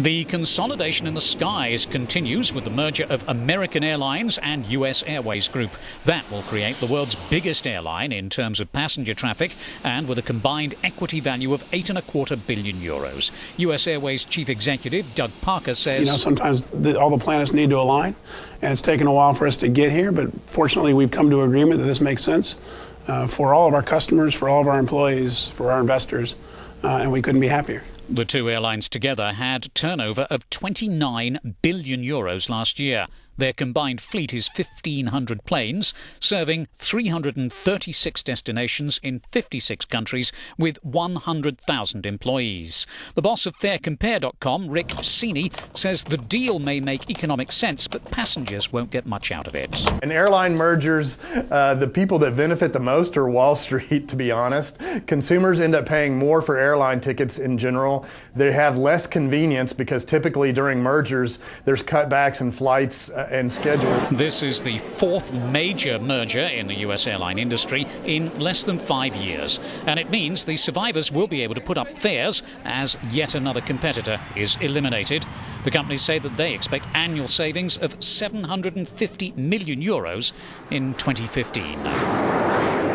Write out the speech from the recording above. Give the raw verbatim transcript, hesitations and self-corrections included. The consolidation in the skies continues with the merger of American Airlines and U S Airways Group. That will create the world's biggest airline in terms of passenger traffic and with a combined equity value of eight and a quarter billion euros. U S Airways Chief Executive Doug Parker says... You know, sometimes the, all the planets need to align, and it's taken a while for us to get here, but fortunately we've come to an agreement that this makes sense uh, for all of our customers, for all of our employees, for our investors, uh, and we couldn't be happier. The two airlines together had turnover of twenty-nine billion euros last year. Their combined fleet is fifteen hundred planes, serving three hundred thirty-six destinations in fifty-six countries with one hundred thousand employees. The boss of fare compare dot com, Rick Seaney, says the deal may make economic sense, but passengers won't get much out of it. In airline mergers, uh, the people that benefit the most are Wall Street, to be honest. Consumers end up paying more for airline tickets in general. They have less convenience because typically during mergers, there's cutbacks in flights uh, and schedule. This is the fourth major merger in the U S airline industry in less than five years, and it means the survivors will be able to put up fares as yet another competitor is eliminated. The companies say that they expect annual savings of seven hundred fifty million euros in twenty fifteen.